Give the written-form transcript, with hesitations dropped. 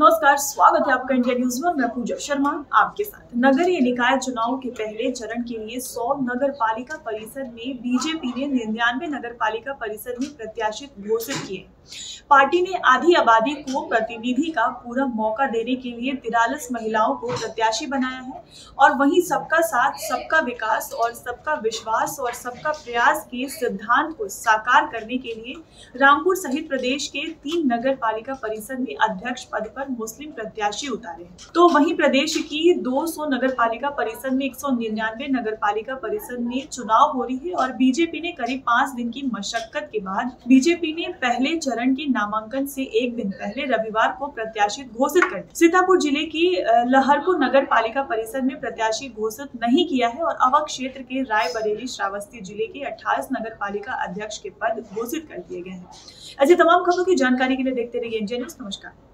नमस्कार, स्वागत है आपका एनजे न्यूज में। मैं पूजा शर्मा आपके साथ। नगरीय निकाय चुनाव के पहले चरण के लिए 100 नगर पालिका परिसर में बीजेपी ने 99 नगर पालिका परिसर में प्रत्याशित घोषित किए। पार्टी ने आधी आबादी को प्रतिनिधि का पूरा मौका देने के लिए 43 महिलाओं को प्रत्याशी बनाया है और वहीं सबका साथ, सबका विकास और सबका विश्वास और सबका प्रयास के सिद्धांत को साकार करने के लिए रामपुर सहित प्रदेश के 3 नगर पालिका परिसर में अध्यक्ष पद पर मुस्लिम प्रत्याशी उतारे हैं। तो वहीं प्रदेश की 200 नगर पालिका परिसर में 199 नगर पालिका परिसर में चुनाव हो रही है और बीजेपी ने करीब 5 दिन की मशक्कत के बाद बीजेपी ने पहले चरण के नामांकन से 1 दिन पहले रविवार को प्रत्याशित घोषित कर दिया। सीतापुर जिले की लहरपुर नगर पालिका परिसर में प्रत्याशी घोषित नहीं किया है और अवध क्षेत्र के राय बरेली श्रावस्ती जिले के 18 नगर पालिका अध्यक्ष के पद घोषित कर दिए गए हैं। ऐसे तमाम खबरों की जानकारी के लिए देखते रहिए एनजे न्यूज। नमस्कार।